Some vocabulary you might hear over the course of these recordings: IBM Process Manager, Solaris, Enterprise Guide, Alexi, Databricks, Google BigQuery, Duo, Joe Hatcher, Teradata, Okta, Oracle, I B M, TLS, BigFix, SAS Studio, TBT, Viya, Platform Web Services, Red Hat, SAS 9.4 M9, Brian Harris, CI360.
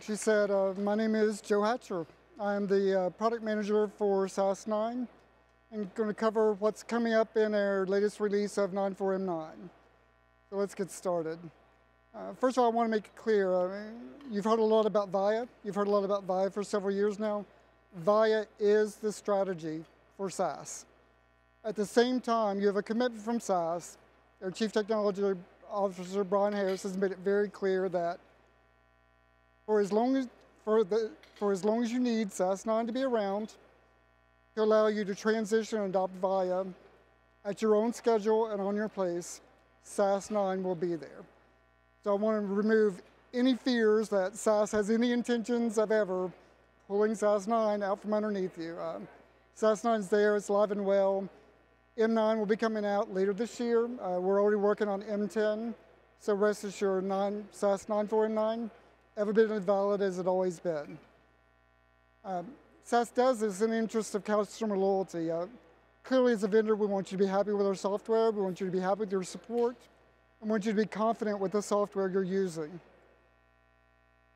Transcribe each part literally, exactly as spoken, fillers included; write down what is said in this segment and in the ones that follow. She said, uh, my name is Joe Hatcher. I'm the uh, product manager for SAS nine. I'm going to cover what's coming up in our latest release of nine point four M nine. So let's get started. Uh, first of all, I want to make it clear, uh, you've heard a lot about Viya. You've heard a lot about Viya for several years now. Viya is the strategy for S A S. At the same time, you have a commitment from S A S. Our Chief Technology Officer, Brian Harris, has made it very clear that for as long as, for the, for as long as you need SAS nine to be around, to allow you to transition and adopt Viya at your own schedule and on your place, SAS nine will be there. So I want to remove any fears that S A S has any intentions of ever pulling SAS nine out from underneath you. Uh, SAS nine is there, it's live and well. M nine will be coming out later this year. Uh, we're already working on M ten, so rest assured nine, SAS nine point four M nine, ever been as valid as it always been. Um, S A S does this in the interest of customer loyalty. Uh, clearly as a vendor, we want you to be happy with our software, we want you to be happy with your support, and we want you to be confident with the software you're using.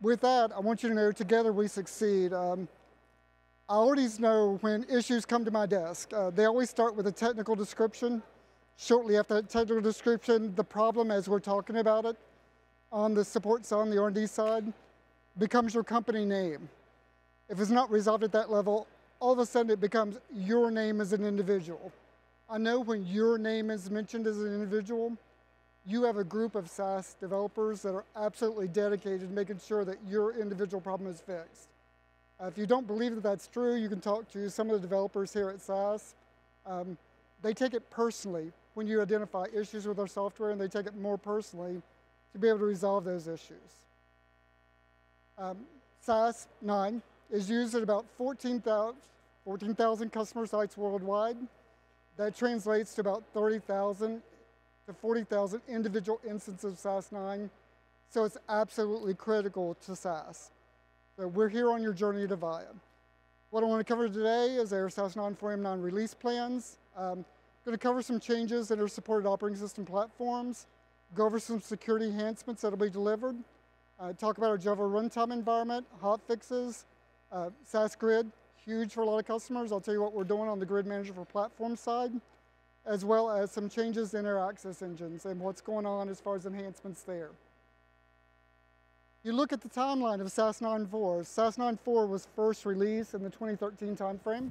With that, I want you to know together we succeed. Um, I always know when issues come to my desk, uh, they always start with a technical description. Shortly after that technical description, the problem as we're talking about it on the support side, on the R and D side, becomes your company name. If it's not resolved at that level, all of a sudden it becomes your name as an individual. I know when your name is mentioned as an individual, you have a group of S A S developers that are absolutely dedicated to making sure that your individual problem is fixed. If you don't believe that that's true, you can talk to some of the developers here at S A S. Um, they take it personally when you identify issues with our software, and they take it more personally to be able to resolve those issues. Um, SAS nine is used at about fourteen thousand customer sites worldwide. That translates to about thirty thousand to forty thousand individual instances of SAS nine, so it's absolutely critical to S A S. So we're here on your journey to Viya. What I want to cover today is our SAS nine point four M nine release plans. I'm um, going to cover some changes that are supported operating system platforms, go over some security enhancements that will be delivered, uh, talk about our Java runtime environment, hot fixes, uh, S A S Grid, huge for a lot of customers. I'll tell you what we're doing on the Grid Manager for platform side, as well as some changes in our access engines and what's going on as far as enhancements there. You look at the timeline of SAS nine point four. SAS nine point four was first released in the twenty thirteen timeframe.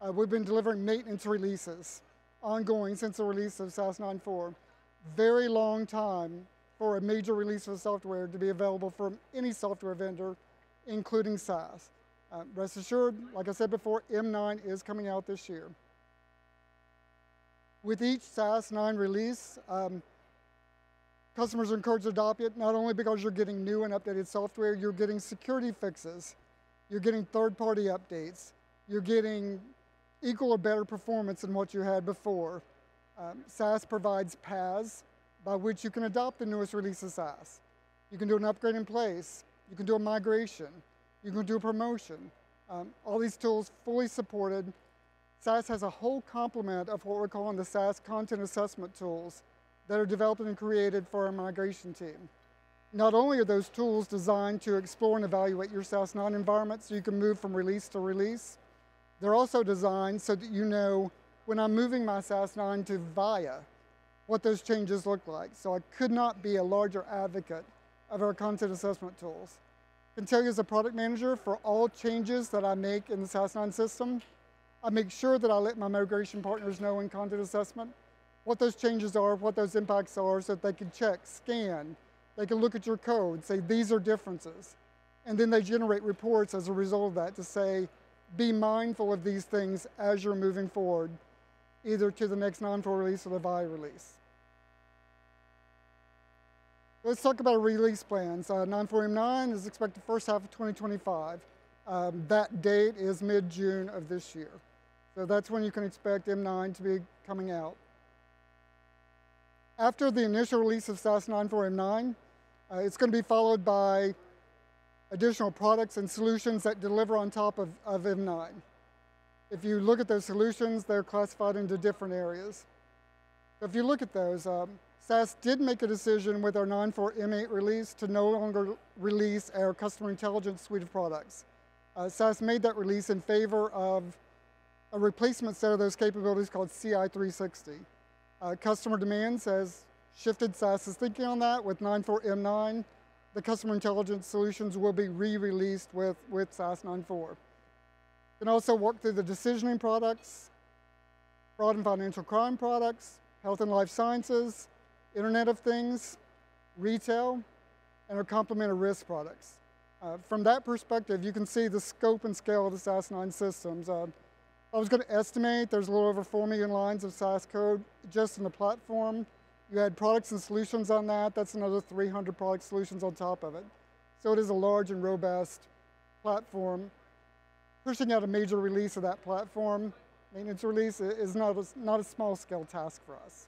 Uh, we've been delivering maintenance releases ongoing since the release of SAS nine point four. Very long time for a major release of software to be available from any software vendor, including S A S. Uh, rest assured, like I said before, M nine is coming out this year. With each SAS nine release, um, customers are encouraged to adopt it, not only because you're getting new and updated software, you're getting security fixes, you're getting third-party updates, you're getting equal or better performance than what you had before. Um, S A S provides paths by which you can adopt the newest release of S A S. You can do an upgrade in place, you can do a migration, you can do a promotion. Um, all these tools fully supported. S A S has a whole complement of what we're calling the S A S content assessment tools that are developed and created for our migration team. Not only are those tools designed to explore and evaluate your SAS nine environment so you can move from release to release, they're also designed so that you know when I'm moving my SAS nine to Viya, what those changes look like. So I could not be a larger advocate of our content assessment tools. I can tell you as a product manager, for all changes that I make in the SAS nine system, I make sure that I let my migration partners know in content assessment what those changes are, what those impacts are, so that they can check, scan, they can look at your code, say these are differences. And then they generate reports as a result of that to say, be mindful of these things as you're moving forward, either to the next nine point four release or the Viya release. Let's talk about our release plans. Uh, nine point four M nine is expected first half of twenty twenty-five. Um, that date is mid-June of this year. So that's when you can expect M nine to be coming out. After the initial release of SAS nine point four M nine, uh, it's going to be followed by additional products and solutions that deliver on top of, of M nine. If you look at those solutions, they're classified into different areas. So if you look at those, um, S A S did make a decision with our nine point four M eight release to no longer release our customer intelligence suite of products. Uh, S A S made that release in favor of a replacement set of those capabilities called C I three sixty. Uh, customer demands has shifted SAS's thinking on that. With nine point four M nine, the customer intelligence solutions will be re-released with, with S A S nine point four. Can also work through the decisioning products, fraud and financial crime products, health and life sciences, Internet of Things, retail, and our complementary risk products. Uh, from that perspective, you can see the scope and scale of the S A S nine systems. Uh, I was going to estimate there's a little over four million lines of S A S code just in the platform. You had products and solutions on that. That's another three hundred product solutions on top of it. So it is a large and robust platform. Pushing out a major release of that platform, maintenance release, is not a, not a small scale task for us.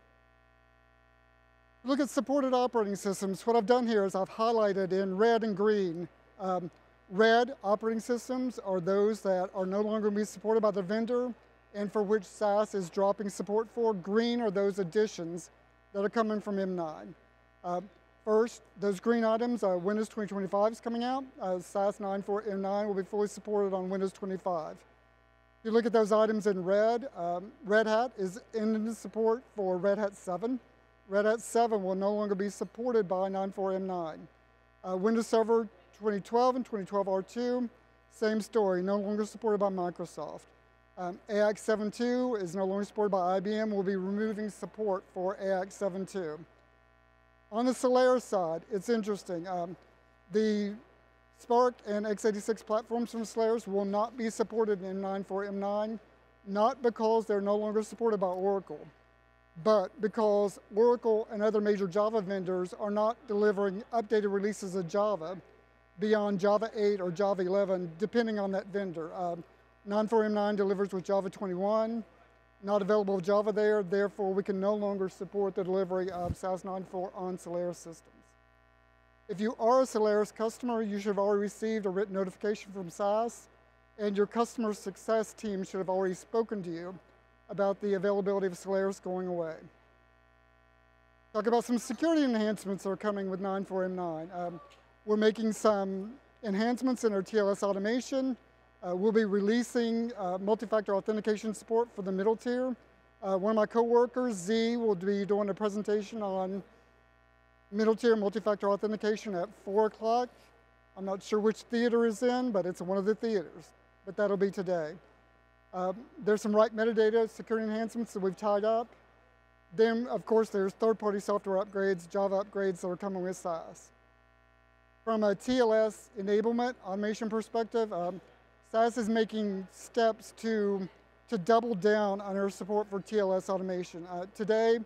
Look at supported operating systems. What I've done here is I've highlighted in red and green. Um, red operating systems are those that are no longer being supported by the vendor and for which S A S is dropping support for. Green are those additions that are coming from M nine. Uh, first, those green items, uh, Windows twenty twenty-five is coming out. Uh, S A S nine point four M nine will be fully supported on Windows twenty-five. If you look at those items in red, um, Red Hat is ending support for Red Hat seven. Red Hat seven will no longer be supported by nine point four M nine. Uh, Windows Server twenty twelve and twenty twelve R two, same story, no longer supported by Microsoft. Um, A I X seven point two is no longer supported by I B M. We'll be removing support for A I X seven point two. On the Solaris side, it's interesting. Um, the Spark and x eighty-six platforms from Solaris will not be supported in nine point four M nine, not because they're no longer supported by Oracle, but because Oracle and other major Java vendors are not delivering updated releases of Java beyond Java eight or Java eleven, depending on that vendor. Um, nine point four M nine delivers with Java twenty-one, not available Java there, therefore we can no longer support the delivery of S A S nine point four on Solaris systems. If you are a Solaris customer, you should have already received a written notification from S A S, and your customer success team should have already spoken to you about the availability of Solaris going away. Talk about some security enhancements that are coming with nine point four M nine. Um, we're making some enhancements in our T L S automation. Uh, we'll be releasing uh, multi-factor authentication support for the middle tier. Uh, one of my coworkers, Z, will be doing a presentation on middle tier multi-factor authentication at four o'clock. I'm not sure which theater is in, but it's one of the theaters, but that'll be today. Uh, there's some right metadata security enhancements that we've tied up. Then, of course, there's third-party software upgrades, Java upgrades that are coming with S A S. From a T L S enablement automation perspective, um, S A S is making steps to, to double down on our support for T L S automation. Uh, today,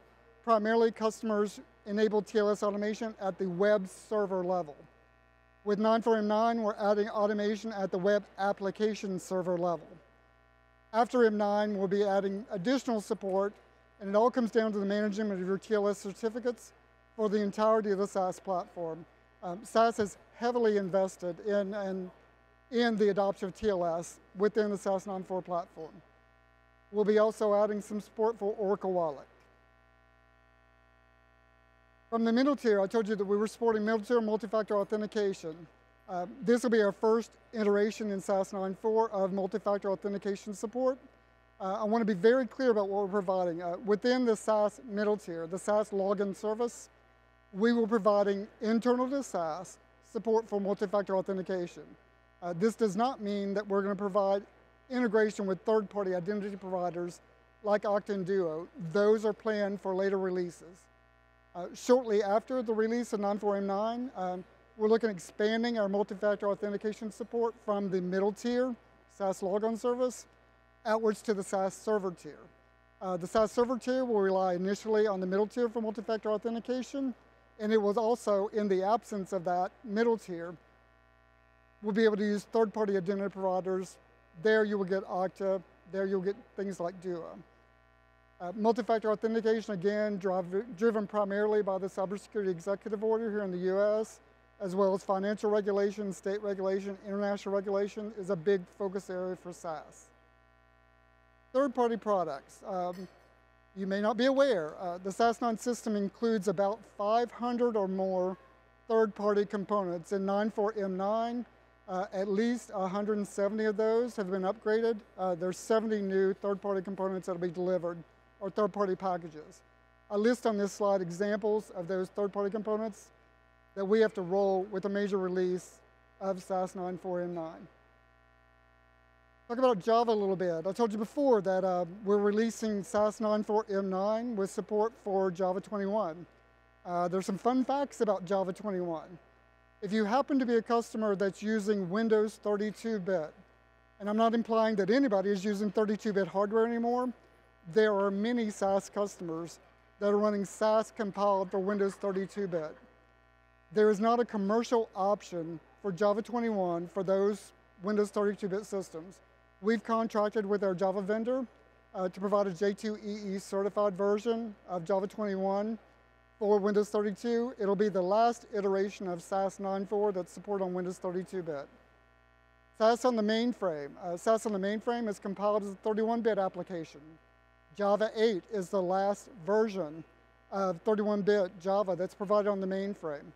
primarily customers enable T L S automation at the web server level. With nine point four M nine, we're adding automation at the web application server level. After M nine, we'll be adding additional support, and it all comes down to the management of your T L S certificates for the entirety of the S A S platform. Um, S A S has heavily invested in, in in the adoption of T L S within the S A S nine point four platform. We'll be also adding some support for Oracle Wallet. From the middle tier, I told you that we were supporting middle tier multi-factor authentication. Uh, this will be our first iteration in S A S nine point four of multi-factor authentication support. Uh, I want to be very clear about what we're providing. Uh, within the S A S middle tier, the S A S login service, we will be providing internal to S A S support for multi-factor authentication. Uh, this does not mean that we're going to provide integration with third-party identity providers like Okta and Duo. Those are planned for later releases. Uh, shortly after the release of nine point four M nine, um, we're looking at expanding our multi-factor authentication support from the middle tier, S A S logon service, outwards to the S A S server tier. Uh, the S A S server tier will rely initially on the middle tier for multi-factor authentication, and it was also, in the absence of that middle tier, we'll be able to use third-party identity providers. There you will get Okta. There you'll get things like Duo. Uh, multi-factor authentication, again, drive, driven primarily by the Cybersecurity Executive Order here in the U S, as well as financial regulation, state regulation, international regulation is a big focus area for S A S. Third-party products. Um, You may not be aware, uh, the S A S nine system includes about five hundred or more third-party components. In nine point four M nine, uh, at least one hundred seventy of those have been upgraded. Uh, there's seventy new third-party components that will be delivered, or third-party packages. I list on this slide examples of those third-party components that we have to roll with a major release of S A S nine point four M nine. Talk about Java a little bit. I told you before that uh, we're releasing S A S nine point four M nine with support for Java twenty-one. Uh, there's some fun facts about Java twenty-one. If you happen to be a customer that's using Windows thirty-two bit, and I'm not implying that anybody is using thirty-two bit hardware anymore, there are many S A S customers that are running S A S compiled for Windows thirty-two bit. There is not a commercial option for Java twenty-one for those Windows thirty-two bit systems. We've contracted with our Java vendor uh, to provide a J two E E certified version of Java twenty-one for Windows thirty-two. It'll be the last iteration of S A S nine point four that's supported on Windows thirty-two bit. S A S on the mainframe. Uh, S A S on the mainframe is compiled as a thirty-one bit application. Java eight is the last version of thirty-one bit Java that's provided on the mainframe.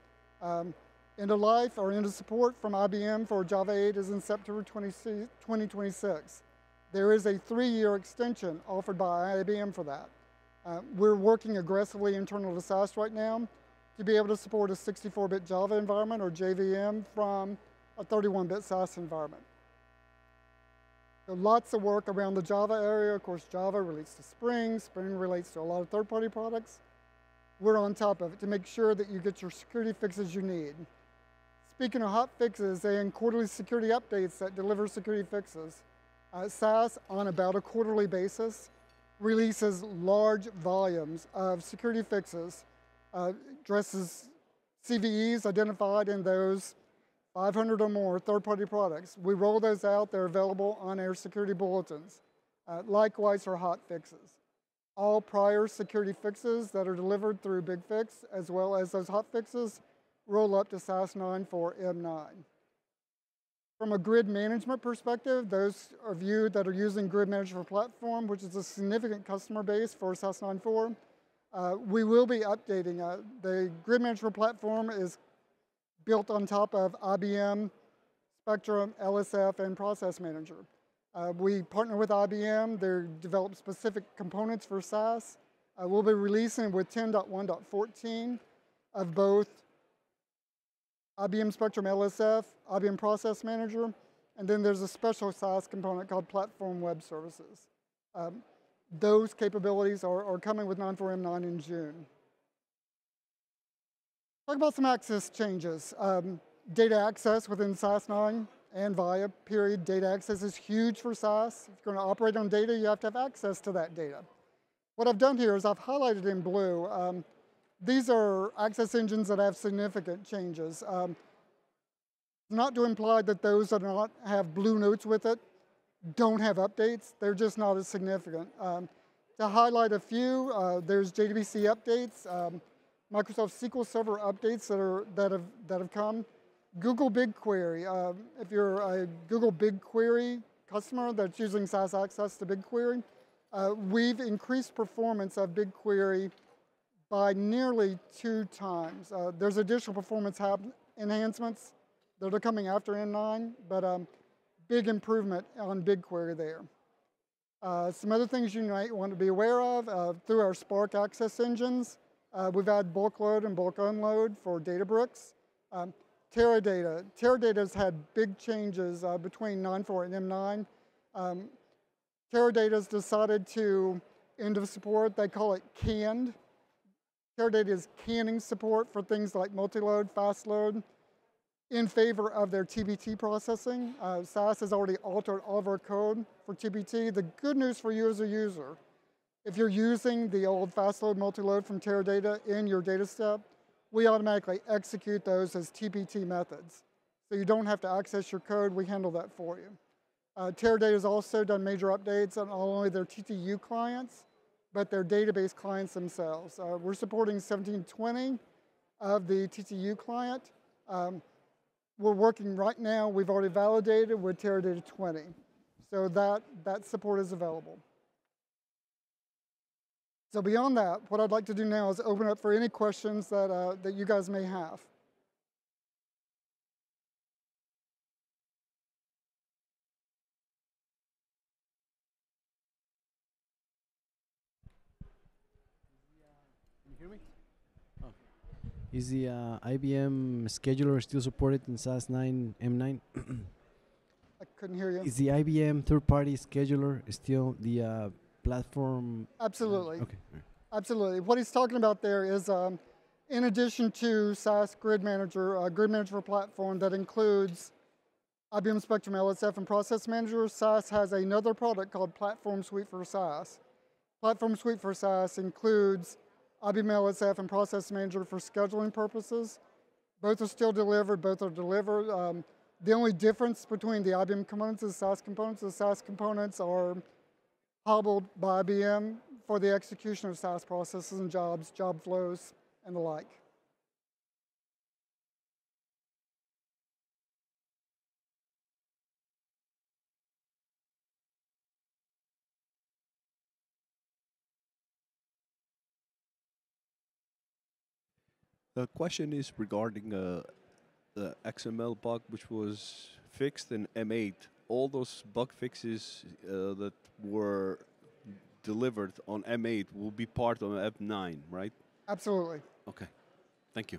Um, End of life or end of support from I B M for Java eight is in September twenty twenty-six. There is a three-year extension offered by I B M for that. Uh, we're working aggressively internal to S A S right now to be able to support a sixty-four bit Java environment or J V M from a thirty-one bit S A S environment. So lots of work around the Java area. Of course, Java relates to Spring. Spring relates to a lot of third-party products. We're on top of it to make sure that you get your security fixes you need. Speaking of hot fixes and quarterly security updates that deliver security fixes, uh, S A S, on about a quarterly basis, releases large volumes of security fixes, uh, addresses C V Es identified in those five hundred or more third-party products. We roll those out. They're available on our security bulletins. Uh, likewise are hot fixes. All prior security fixes that are delivered through BigFix, as well as those hot fixes, roll up to S A S nine point four M nine. From a grid management perspective, those of you that are using Grid Management Platform, which is a significant customer base for S A S nine point four, uh, we will be updating. Uh, the Grid Management Platform is built on top of I B M, Spectrum, L S F, and Process Manager. Uh, we partner with I B M. They develop specific components for S A S. Uh, we'll be releasing with ten point one point fourteen of both I B M Spectrum L S F, I B M Process Manager, and then there's a special S A S component called Platform Web Services. Um, those capabilities are, are coming with nine point four M nine in June. Talk about some access changes. Um, data access within S A S nine and Viya, period. Data access is huge for S A S. If you're going to operate on data, you have to have access to that data. What I've done here is I've highlighted in blue um, these are access engines that have significant changes. Um, not to imply that those that not have blue notes with it don't have updates. They're just not as significant. Um, to highlight a few, uh, there's J D B C updates, um, Microsoft S Q L Server updates that are that have that have come. Google BigQuery. Uh, if you're a Google BigQuery customer that's using S A S access to BigQuery, uh, we've increased performance of BigQuery by nearly two times. Uh, there's additional performance enhancements that are coming after M nine, but um, big improvement on BigQuery there. Uh, some other things you might want to be aware of, uh, through our Spark access engines, uh, we've had bulk load and bulk unload for Databricks. Um, Teradata, Teradata's had big changes uh, between nine point four and M nine. Um, Teradata's decided to end of support, they call it canned. Teradata is canning support for things like multi-load, fast load, in favor of their T B T processing. Uh, S A S has already altered all of our code for T B T. The good news for you as a user, if you're using the old fast load, multi-load from Teradata in your data step, we automatically execute those as T B T methods. So you don't have to access your code, we handle that for you. Uh, Teradata has also done major updates on not only their T T U clients, but their database clients themselves. Uh, we're supporting seventeen twenty of the T T U client. Um, we're working right now, we've already validated with Teradata twenty. So that, that support is available. So beyond that, what I'd like to do now is open up for any questions that, uh, that you guys may have. Can you hear me? Oh. Is the uh, I B M scheduler still supported in S A S nine M nine? I couldn't hear you. Is the I B M third-party scheduler still the uh, platform? Absolutely. Uh, okay. Absolutely. What he's talking about there is, um, in addition to S A S Grid Manager, a Grid Manager platform that includes I B M Spectrum L S F and Process Manager, S A S has another product called Platform Suite for S A S. Platform Suite for S A S includes I B M L S F and Process Manager for scheduling purposes. Both are still delivered, both are delivered. Um, The only difference between the I B M components and the S A S components, the S A S components are hobbled by I B M for the execution of S A S processes and jobs, job flows, and the like. The question is regarding uh the X M L bug, which was fixed in M eight, all those bug fixes uh, that were delivered on M eight will be part of M nine, right? Absolutely. Okay, thank you.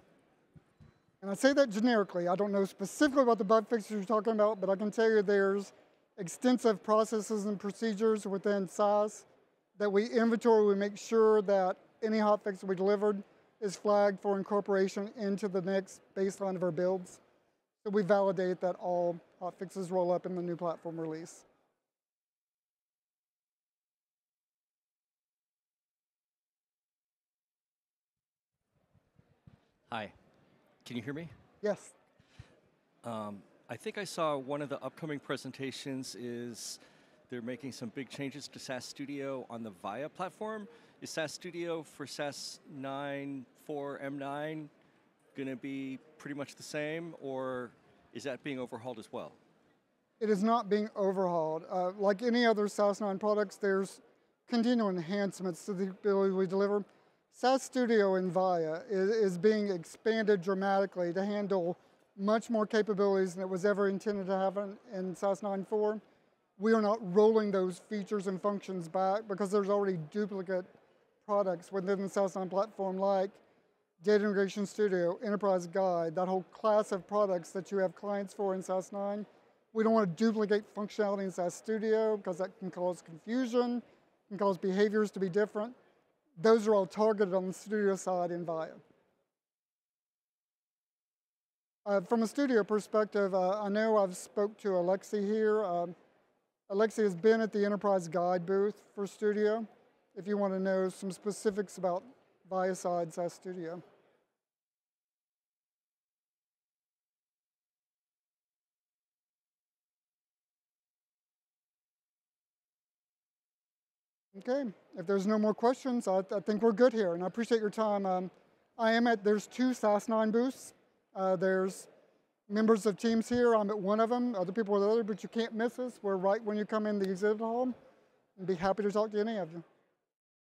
And I say that generically. I don't know specifically about the bug fixes you're talking about, but I can tell you there's extensive processes and procedures within S A S that we inventory, we make sure that any hotfix we delivered is flagged for incorporation into the next baseline of our builds. So we validate that all hotfixes roll up in the new platform release. Hi, can you hear me? Yes. Um, I think I saw one of the upcoming presentations is they're making some big changes to S A S Studio on the Viya platform. Is S A S Studio for S A S nine point four M nine going to be pretty much the same, or is that being overhauled as well? It is not being overhauled. Uh, like any other S A S nine products, there's continual enhancements to the ability we deliver. S A S Studio in Viya is, is being expanded dramatically to handle much more capabilities than it was ever intended to have in, in S A S nine point four. We are not rolling those features and functions back because there's already duplicate products within the S A S nine platform, like Data Integration Studio, Enterprise Guide, that whole class of products that you have clients for in S A S nine. We don't want to duplicate functionality in S A S Studio because that can cause confusion, can cause behaviors to be different. Those are all targeted on the Studio side in Viya. Uh, from a Studio perspective, uh, I know I've spoke to Alexi here. Um, Alexi has been at the Enterprise Guide booth for Studio, if you want to know some specifics about Viya S A S Studio. Okay, if there's no more questions, I, th I think we're good here, and I appreciate your time. Um, I am at, there's two S A S nine booths. Uh, there's members of teams here. I'm at one of them, other people are at the other, but you can't miss us. We're right when you come in the exhibit hall, and be happy to talk to any of you.